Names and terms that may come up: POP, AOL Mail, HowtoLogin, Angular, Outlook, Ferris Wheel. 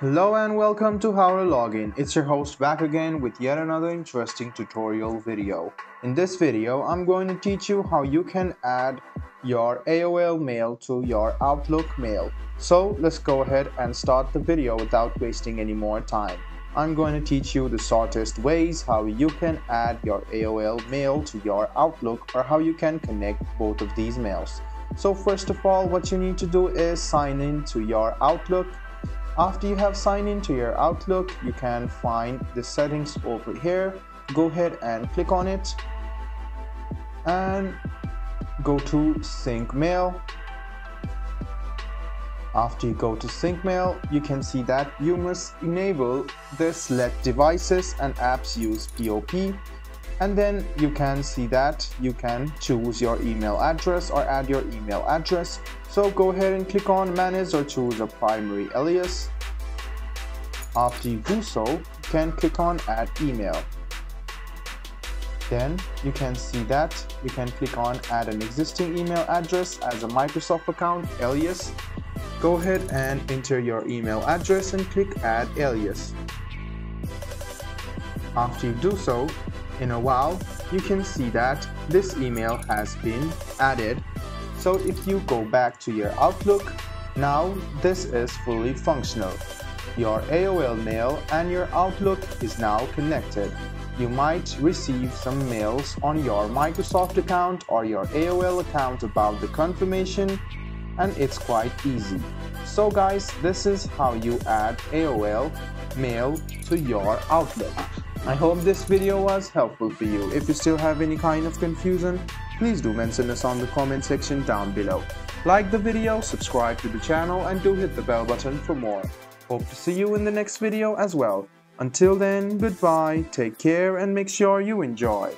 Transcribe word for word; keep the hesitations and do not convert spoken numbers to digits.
Hello and welcome to How to Login. It's your host back again with yet another interesting tutorial video. In this video, I'm going to teach you how you can add your A O L Mail to your Outlook Mail. So let's go ahead and start the video without wasting any more time. I'm going to teach you the shortest ways how you can add your A O L Mail to your Outlook, or how you can connect both of these mails. So first of all, what you need to do is sign in to your Outlook. After you have signed into your Outlook, you can find the settings over here. Go ahead and click on it and go to Sync Mail. After you go to Sync Mail, you can see that you must enable this Let Devices and Apps Use P O P. And then you can see that you can choose your email address or add your email address. So go ahead and click on Manage or choose a primary alias. After you do so, you can click on Add Email. Then you can see that you can click on Add an existing email address as a Microsoft account alias. Go ahead and enter your email address and click Add Alias. After you do so, in a while, you can see that this email has been added. So if you go back to your Outlook, now this is fully functional. Your A O L Mail and your Outlook is now connected. You might receive some mails on your Microsoft account or your A O L account about the confirmation, and it's quite easy. So guys, this is how you add A O L Mail to your Outlook. I hope this video was helpful for you. If you still have any kind of confusion, please do mention us on the comment section down below. Like the video, subscribe to the channel, and do hit the bell button for more. Hope to see you in the next video as well. Until then, goodbye, take care, and make sure you enjoy.